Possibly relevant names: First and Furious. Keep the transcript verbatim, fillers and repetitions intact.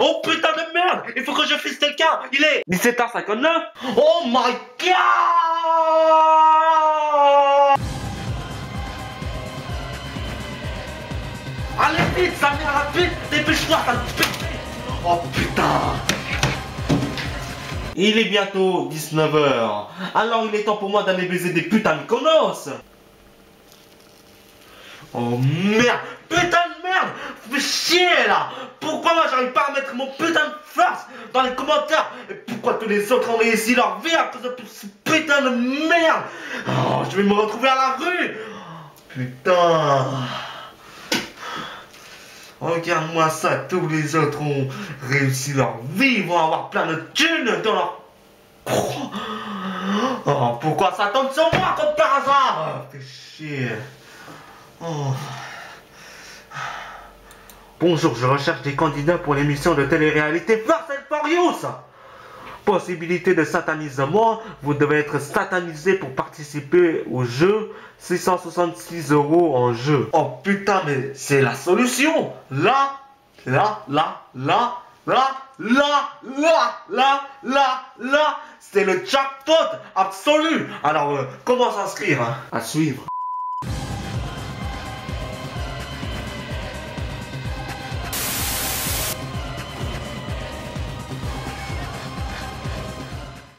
Oh putain de merde, il faut que je fisse quelqu'un. Il est dix-sept heures cinquante-neuf. Oh my god. Allez vite, ça vient rapide. Dépêche-toi, ça te fait. Oh putain. Il est bientôt dix-neuf heures. Alors il est temps pour moi d'aller baiser des putains de connasses. Oh merde. Putain de merde. Fais chier là. Pourquoi moi j'arrive pas à mettre mon putain de farce dans les commentaires? Et pourquoi tous les autres ont réussi leur vie à cause de ce putain de merde? Oh, je vais me retrouver à la rue. Putain. Regarde-moi ça, tous les autres ont réussi leur vie, ils vont avoir plein de thunes dans leur... Oh, pourquoi ça tombe sur moi comme par hasard? Fais chier. Oh. Bonjour, je recherche des candidats pour l'émission de télé-réalité First and Furious. Possibilité de satanisement, vous devez être satanisé pour participer au jeu. six cent soixante-six euros en jeu. Oh putain, mais c'est la solution. Là, là, là, là, là, là, là, là, là, là. C'est le jackpot absolu. Alors, euh, comment s'inscrire hein? À suivre.